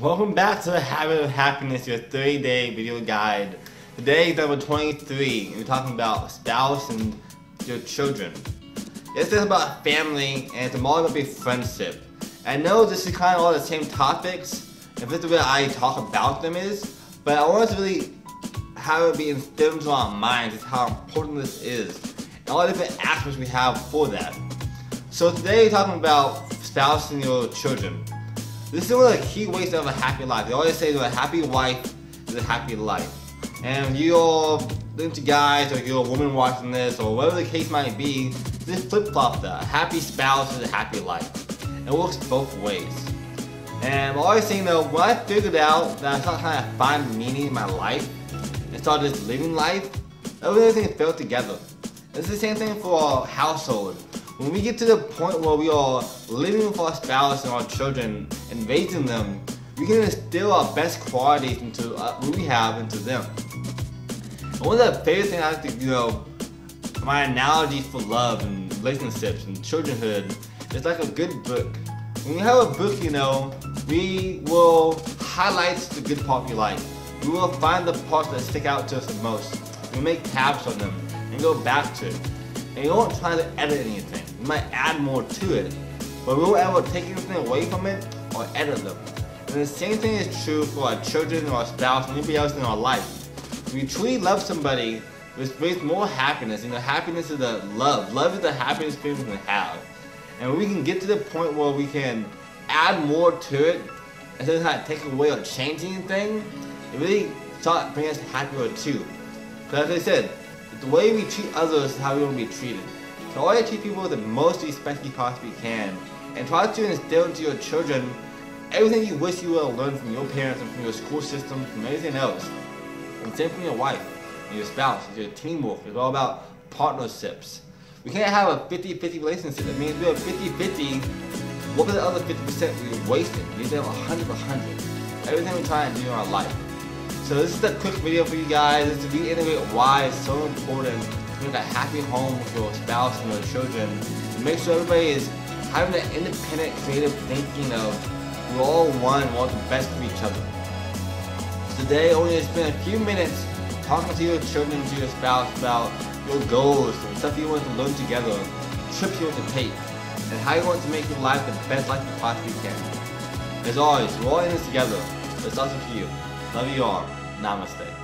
Welcome back to the Habit of Happiness, your 30-day video guide. Today is number 23, and we're talking about spouse and your children. This is about family, and it's more about friendship. I know this is kind of all the same topics, and this is where I talk about them is, but I want to really have it be instilled into our minds is how important this is, and all the different aspects we have for that. So today we're talking about spouse and your children. This is one of the key ways to have a happy life. They always say that a happy wife is a happy life. And if you're into guys, or if you're a woman watching this, or whatever the case might be, just flip-flop that. A happy spouse is a happy life. It works both ways. And I'm always saying though, when I figured out that I started trying to find meaning in my life, and started just living life, everything fell together. It's the same thing for our household. When we get to the point where we are living with our spouse and our children and raising them, we can instill our best qualities into what we have into them. And one of the favorite things I like to, my analogy for love and relationships and childrenhood is like a good book. When we have a book, we will highlight the good part we like. We will find the parts that stick out to us the most. We'll make tabs on them and go back to it. And you won't try to edit anything. You might add more to it, but we won't ever take anything away from it or edit them. And the same thing is true for our children or our spouse and anybody else in our life. If you truly love somebody, it brings more happiness. Happiness is the love. Love is the happiest thing we can have. And we can get to the point where we can add more to it instead of trying to take away or change anything. It really starts bringing us happier too. Because as I said, the way we treat others is how we want to be treated. So always treat people with the most respect you possibly can, and try to instill into your children everything you wish you would have learned from your parents and from your school system, from everything else. And same from your wife, and your spouse, and your teamwork. It's all about partnerships. We can't have a 50-50 relationship. That means if we have 50-50, what are the other 50% we wasted? We need to have 100-100. Everything we try and do in our life. So this is a quick video for you guys, is to reiterate why it's so important to make a happy home with your spouse and your children. And make sure everybody is having that independent, creative thinking of we're all one, want the best for each other. Today, I want you to spend a few minutes talking to your children, to your spouse about your goals, and stuff you want to learn together, trips you want to take, and how you want to make your life the best life you possibly can. As always, we're all in this together. It's awesome for you. Love you all. Namaste.